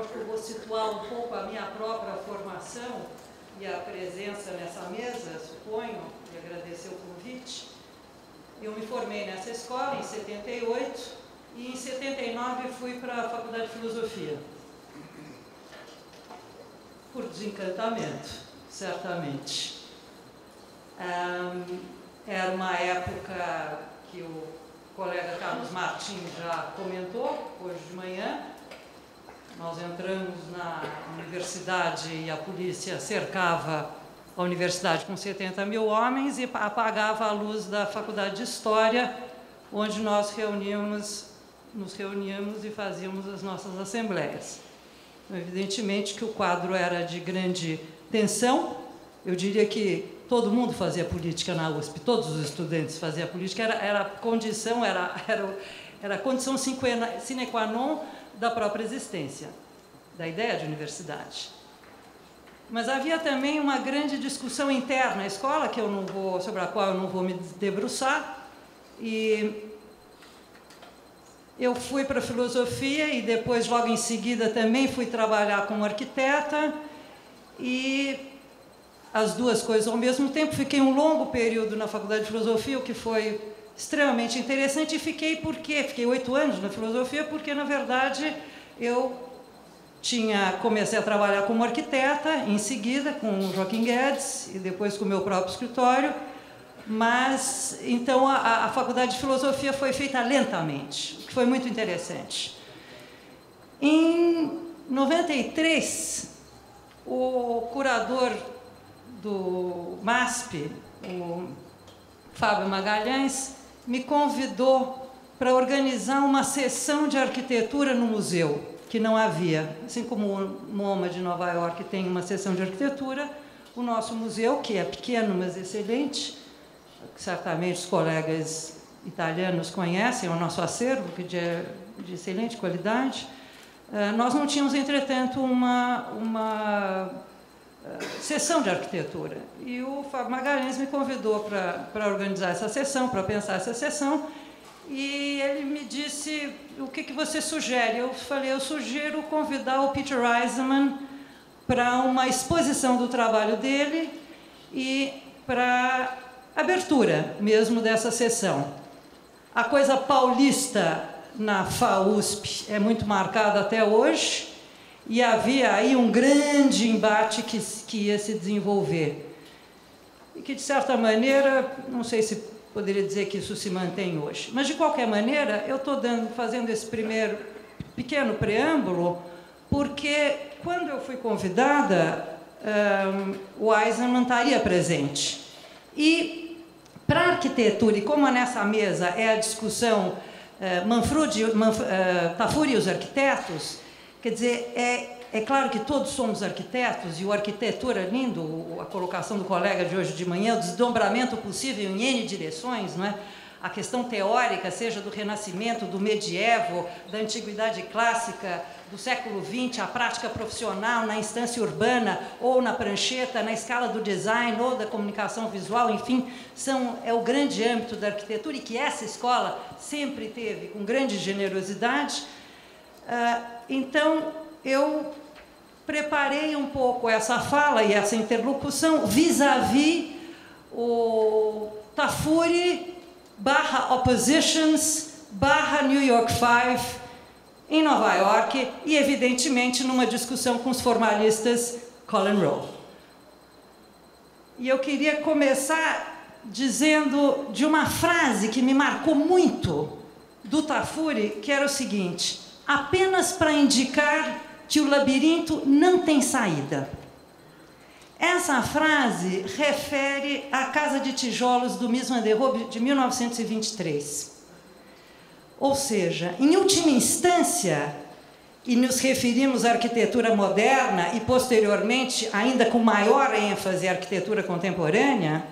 acho que eu vou situar um pouco a minha própria formação e a presença nessa mesa, suponho, e agradecer o convite. Eu me formei nessa escola em 78 e em 79 fui para a Faculdade de Filosofia. Por desencantamento, certamente. Era uma época que o colega Carlos Martins já comentou, hoje de manhã. Nós entramos na universidade e a polícia cercava a universidade com 70 mil homens e apagava a luz da Faculdade de História, onde nós nos reuníamos e fazíamos as nossas assembleias. Evidentemente que o quadro era de grande tensão. Eu diria que todo mundo fazia política na USP, todos os estudantes faziam política, era condição sine qua non da própria existência, da ideia de universidade. Mas havia também uma grande discussão interna na escola, que eu não vou, sobre a qual eu não vou me debruçar, e eu fui para a filosofia e depois, logo em seguida, também fui trabalhar como arquiteta, e as duas coisas ao mesmo tempo. Fiquei um longo período na Faculdade de Filosofia, o que foi extremamente interessante, e fiquei 8 anos na filosofia, porque, na verdade, eu comecei a trabalhar como arquiteta, em seguida com o Joaquim Guedes, e depois com o meu próprio escritório, mas, então, a Faculdade de Filosofia foi feita lentamente, o que foi muito interessante. Em 93, o curador do MASP, o Fábio Magalhães, me convidou para organizar uma sessão de arquitetura no museu, que não havia. Assim como o MoMA de Nova York tem uma sessão de arquitetura, o nosso museu, que é pequeno, mas excelente, certamente os colegas italianos conhecem, é o nosso acervo, que é de excelente qualidade. Nós não tínhamos, entretanto, uma sessão de arquitetura. E o Fábio Magalhães me convidou para organizar essa sessão, para pensar essa sessão, e ele me disse: o que você sugere? Eu falei: eu sugiro convidar o Peter Eisenman para uma exposição do trabalho dele e para abertura mesmo dessa sessão. A coisa paulista na FAUSP é muito marcada até hoje, e havia aí um grande embate que ia se desenvolver. E que, de certa maneira, não sei se poderia dizer que isso se mantém hoje, mas, de qualquer maneira, eu estou fazendo esse primeiro pequeno preâmbulo, porque, quando eu fui convidada, o Eisenman estaria presente. E, para a arquitetura, e como nessa mesa é a discussão Manfred Tafuri e os arquitetos, quer dizer, é claro que todos somos arquitetos, e o arquiteto era lindo, a colocação do colega de hoje de manhã, o desdobramento possível em N direções, não é? A questão teórica, seja do Renascimento, do Medievo, da Antiguidade Clássica, do século XX, a prática profissional na instância urbana, ou na prancheta, na escala do design, ou da comunicação visual, enfim, é o grande âmbito da arquitetura, e que essa escola sempre teve com grande generosidade. Então, eu preparei um pouco essa fala e essa interlocução vis-à-vis o Tafuri / Oppositions / New York Five em Nova York, e, evidentemente, numa discussão com os formalistas Colin Rowe. E eu queria começar dizendo de uma frase que me marcou muito do Tafuri, que era o seguinte: apenas para indicar que o labirinto não tem saída. Essa frase refere à Casa de Tijolos do Mies de 1923. Ou seja, em última instância, e nos referimos à arquitetura moderna e, posteriormente, ainda com maior ênfase à arquitetura contemporânea,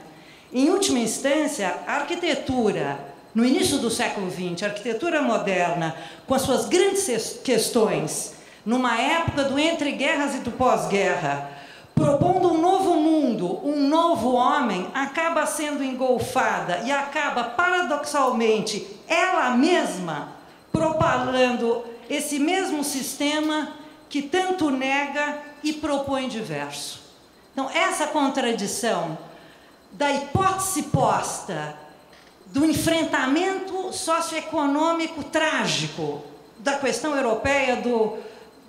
em última instância, a arquitetura no início do século XX, a arquitetura moderna, com as suas grandes questões, numa época do entre-guerras e do pós-guerra, propondo um novo mundo, um novo homem, acaba sendo engolfada e acaba, paradoxalmente, ela mesma propalando esse mesmo sistema que tanto nega e propõe diverso. Então, essa contradição da hipótese posta do enfrentamento socioeconômico trágico da questão europeia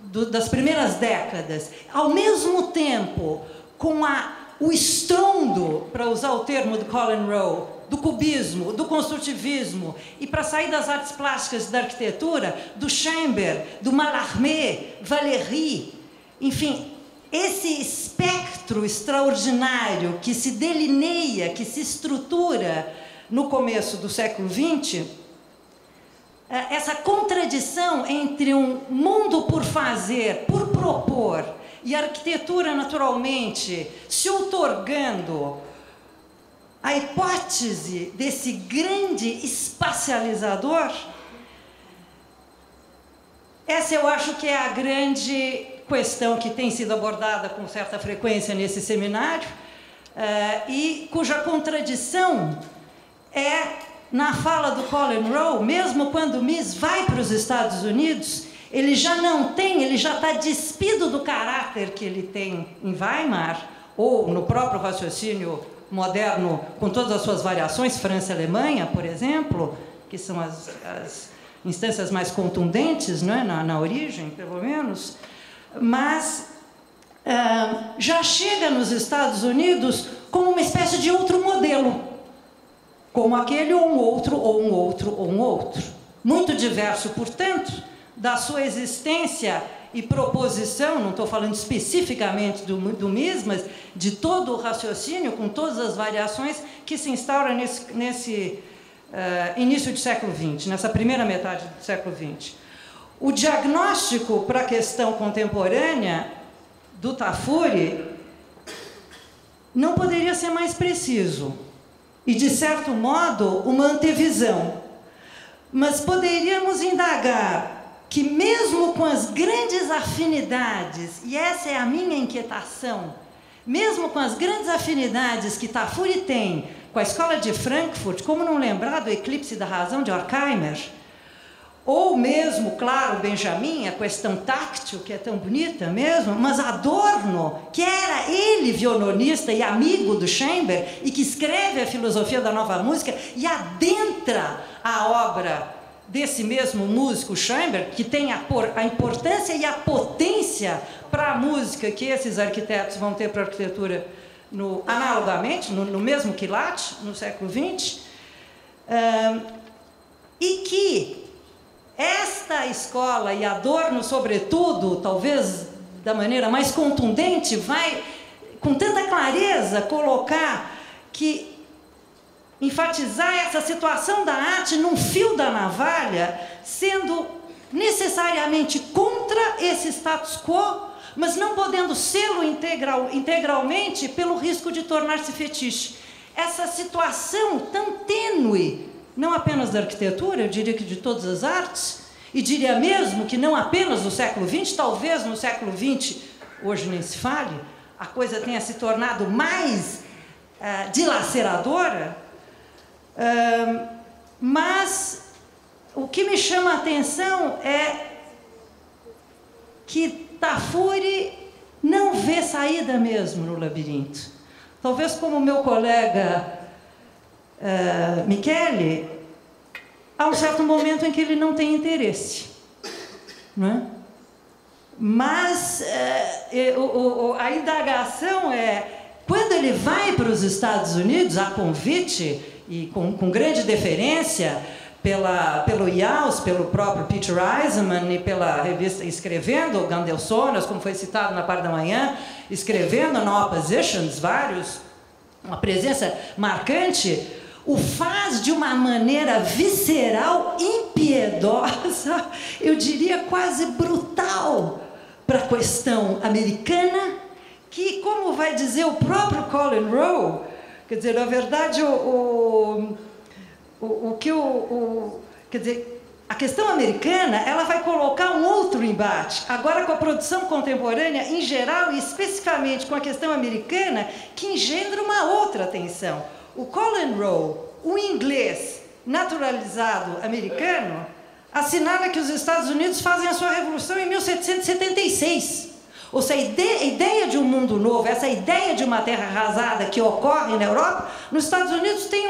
das primeiras décadas, ao mesmo tempo com o estrondo, para usar o termo do Colin Rowe, do cubismo, do construtivismo, e para sair das artes plásticas e da arquitetura, do Schamber, do Mallarmé, Valéry, enfim, esse espectro extraordinário que se delineia, que se estrutura no começo do século XX, essa contradição entre um mundo por fazer, por propor, e a arquitetura naturalmente se outorgando a hipótese desse grande espacializador, essa eu acho que é a grande questão que tem sido abordada com certa frequência nesse seminário e cuja contradição é na fala do Colin Rowe. Mesmo quando o Mies vai para os Estados Unidos, ele já não tem, ele já está despido do caráter que ele tem em Weimar, ou no próprio raciocínio moderno, com todas as suas variações, França e Alemanha, por exemplo, que são as instâncias mais contundentes, não é? na origem, pelo menos, mas já chega nos Estados Unidos como uma espécie de outro modelo, como aquele ou um outro, ou um outro, ou um outro. Muito diverso, portanto, da sua existência e proposição, não estou falando especificamente do Mies, mas de todo o raciocínio, com todas as variações que se instaura nesse início do século XX, nessa primeira metade do século XX. O diagnóstico para a questão contemporânea do Tafuri não poderia ser mais preciso e, de certo modo, uma antevisão. Mas poderíamos indagar que, mesmo com as grandes afinidades, e essa é a minha inquietação, mesmo com as grandes afinidades que Tafuri tem com a escola de Frankfurt, como não lembrar do Eclipse da Razão de Horkheimer, ou mesmo, claro, Benjamin, a questão táctil, que é tão bonita mesmo, mas Adorno, que era ele violonista e amigo do Schoenberg, e que escreve a filosofia da nova música e adentra a obra desse mesmo músico, Schoenberg, que tem a importância e a potência para a música que esses arquitetos vão ter para a arquitetura, analogamente, no mesmo quilate, no século XX, e que esta escola, e Adorno, sobretudo, talvez da maneira mais contundente, vai, com tanta clareza, colocar que enfatizar essa situação da arte num fio da navalha, sendo necessariamente contra esse status quo, mas não podendo sê-lo integralmente pelo risco de tornar-se fetiche. Essa situação tão tênue, não apenas da arquitetura, eu diria que de todas as artes, e diria mesmo que não apenas no século XX, talvez no século XX, hoje nem se fale, a coisa tenha se tornado mais dilaceradora, mas o que me chama a atenção é que Tafuri não vê saída mesmo no labirinto. Talvez como o meu colega Michele, há um certo momento em que ele não tem interesse, não é? Mas a indagação é, quando ele vai para os Estados Unidos, a convite e com grande deferência pelo IAUS, pelo próprio Peter Eisenman e pela revista, escrevendo Gandelsonas, como foi citado na parte da manhã, escrevendo na Oppositions, uma presença marcante, o faz de uma maneira visceral, impiedosa, eu diria quase brutal, para a questão americana, que, como vai dizer o próprio Colin Rowe, quer dizer, na verdade, a questão americana, ela vai colocar um outro embate, agora com a produção contemporânea em geral e especificamente com a questão americana, que engendra uma outra tensão. O Colin Rowe, o inglês naturalizado americano, assinala que os Estados Unidos fazem a sua revolução em 1776. Ou seja, a ideia de um mundo novo, essa ideia de uma terra arrasada que ocorre na Europa, nos Estados Unidos tem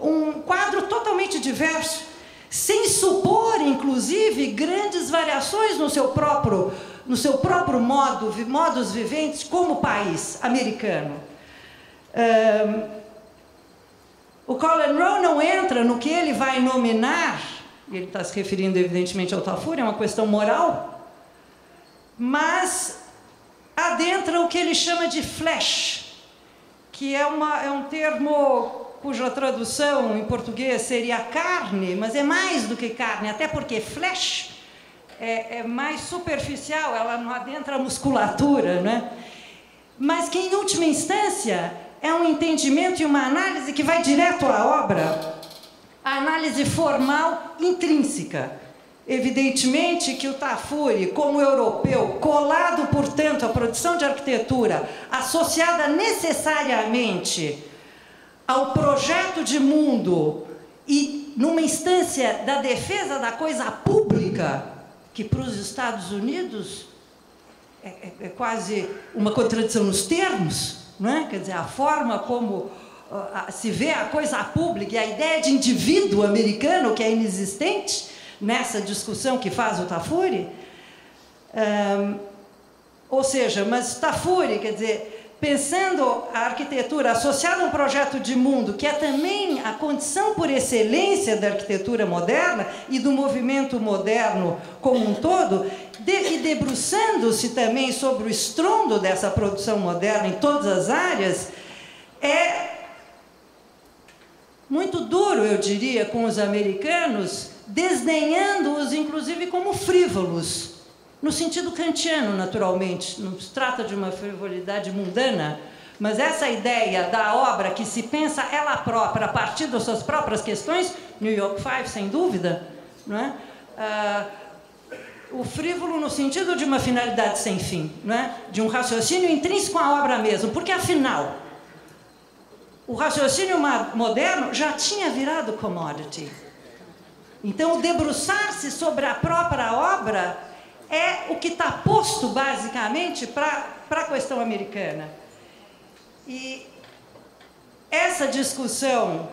um quadro totalmente diverso, sem supor, inclusive, grandes variações no seu próprio modus viventes como país americano. O Colin Rowe não entra no que ele vai nominar, ele está se referindo evidentemente ao Tafuri, é uma questão moral, mas adentra o que ele chama de flash, que é um termo cuja tradução em português seria carne, mas é mais do que carne, até porque flash é mais superficial, ela não adentra a musculatura, né? Mas que, em última instância, é um entendimento e uma análise que vai direto à obra, a análise formal intrínseca. Evidentemente que o Tafuri, como europeu, colado, portanto, à produção de arquitetura, associada necessariamente ao projeto de mundo e numa instância da defesa da coisa pública, que para os Estados Unidos é quase uma contradição nos termos, né? Quer dizer, a forma como se vê a coisa pública e a ideia de indivíduo americano que é inexistente nessa discussão que faz o Tafuri. Ou seja, mas Tafuri, quer dizer, pensando a arquitetura associada a um projeto de mundo, que é também a condição por excelência da arquitetura moderna e do movimento moderno como um todo, e debruçando-se também sobre o estrondo dessa produção moderna em todas as áreas, é muito duro, eu diria, com os americanos, desdenhando-os, inclusive, como frívolos, no sentido kantiano, naturalmente. Não se trata de uma frivolidade mundana, mas essa ideia da obra que se pensa ela própria, a partir das suas próprias questões, New York Five, sem dúvida, não é? O frívolo no sentido de uma finalidade sem fim, não é? De um raciocínio intrínseco à obra mesmo, porque, afinal, o raciocínio moderno já tinha virado commodity. Então, o debruçar-se sobre a própria obra é o que está posto, basicamente, para a questão americana. E essa discussão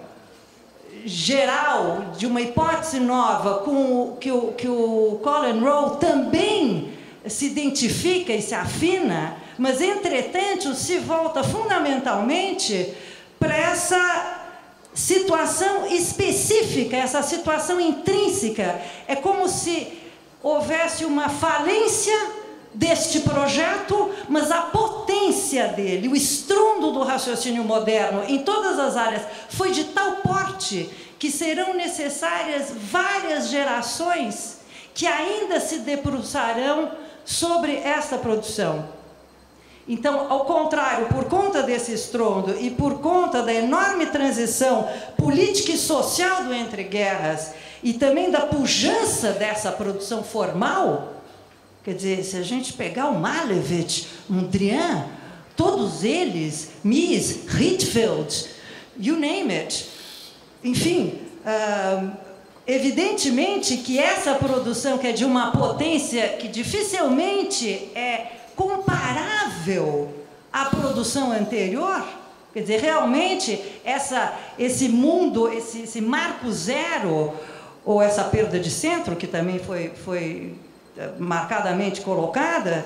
geral de uma hipótese nova com que o Colin Rowe também se identifica e se afina, mas, entretanto, se volta fundamentalmente para essa situação específica, essa situação intrínseca. É como se houvesse uma falência deste projeto, mas a potência dele, o estrondo do raciocínio moderno em todas as áreas foi de tal porte que serão necessárias várias gerações que ainda se debruçarão sobre esta produção. Então, ao contrário, por conta desse estrondo e por conta da enorme transição política e social do entreguerras e também da pujança dessa produção formal, quer dizer, se a gente pegar o Malevich, Mondrian, todos eles, Mies, Rietveld, you name it, enfim, evidentemente que essa produção, que é de uma potência que dificilmente é comparável à produção anterior, quer dizer, realmente esse mundo, esse marco zero, ou essa perda de centro, que também foi marcadamente colocada,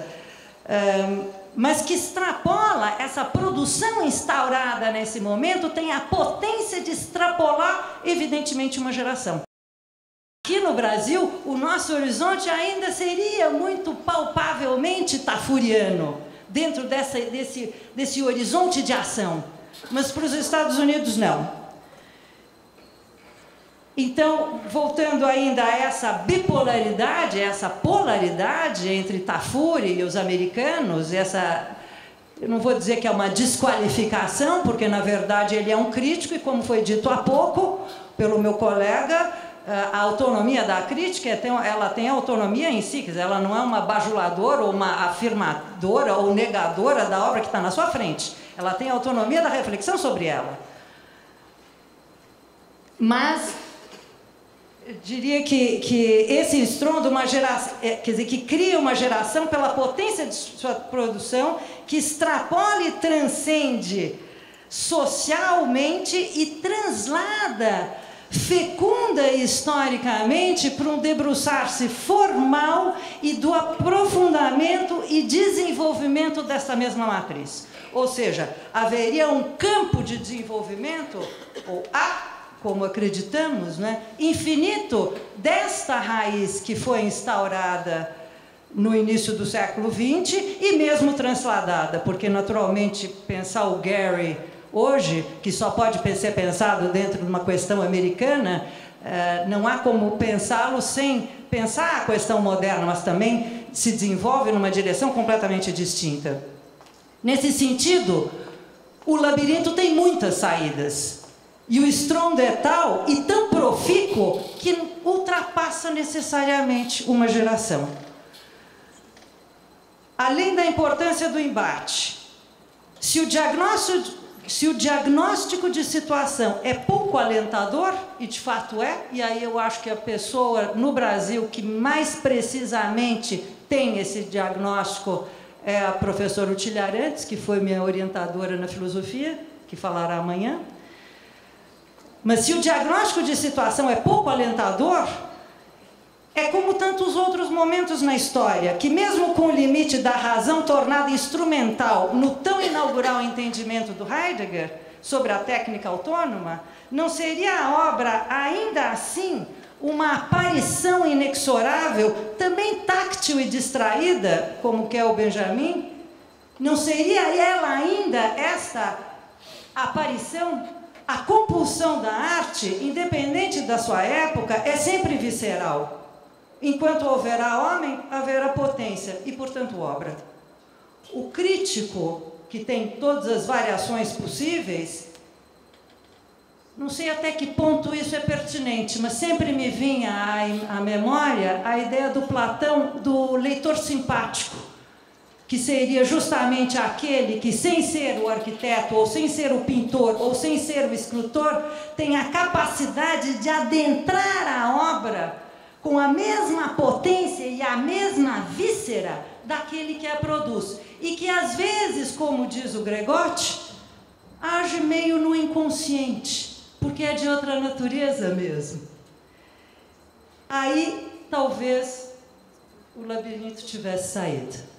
mas que extrapola, essa produção instaurada nesse momento tem a potência de extrapolar, evidentemente, uma geração. Aqui no Brasil, o nosso horizonte ainda seria muito palpavelmente tafuriano, dentro desse horizonte de ação. Mas para os Estados Unidos, não. Então, voltando ainda a essa bipolaridade, essa polaridade entre Tafuri e os americanos, eu não vou dizer que é uma desqualificação, porque, na verdade, ele é um crítico, e, como foi dito há pouco pelo meu colega, a autonomia da crítica, ela tem autonomia em si, quer dizer, ela não é uma bajuladora ou uma afirmadora ou negadora da obra que está na sua frente. Ela tem autonomia da reflexão sobre ela. Mas Eu diria que esse estrondo, uma geração, quer dizer, que cria uma geração pela potência de sua produção, que extrapola e transcende socialmente e translada, fecunda historicamente para um debruçar-se formal e do aprofundamento e desenvolvimento dessa mesma matriz. Ou seja, haveria um campo de desenvolvimento, ou há, como acreditamos, né, infinito desta raiz que foi instaurada no início do século XX e mesmo transladada, porque, naturalmente, pensar o Gary hoje, que só pode ser pensado dentro de uma questão americana, não há como pensá-lo sem pensar a questão moderna, mas também se desenvolve numa direção completamente distinta. Nesse sentido, o labirinto tem muitas saídas. E o estrondo é tal e tão profícuo que ultrapassa necessariamente uma geração. Além da importância do embate, se o diagnóstico de situação é pouco alentador, e de fato é, e aí eu acho que a pessoa no Brasil que mais precisamente tem esse diagnóstico é a professora Otília Arantes, que foi minha orientadora na filosofia, que falará amanhã. Mas se o diagnóstico de situação é pouco alentador, é como tantos outros momentos na história, que mesmo com o limite da razão tornada instrumental no tão inaugural entendimento do Heidegger sobre a técnica autônoma, não seria a obra, ainda assim, uma aparição inexorável, também táctil e distraída, como que é o Benjamin? Não seria ela ainda essa aparição? A compulsão da arte, independente da sua época, é sempre visceral. Enquanto houverá homem, haverá potência e, portanto, obra. O crítico, que tem todas as variações possíveis, não sei até que ponto isso é pertinente, mas sempre me vinha à memória a ideia do Platão do leitor simpático, que seria justamente aquele que, sem ser o arquiteto, ou sem ser o pintor, ou sem ser o escultor, tem a capacidade de adentrar a obra com a mesma potência e a mesma víscera daquele que a produz. E que, às vezes, como diz o Gregotti, age meio no inconsciente, porque é de outra natureza mesmo. Aí, talvez, o labirinto tivesse saído.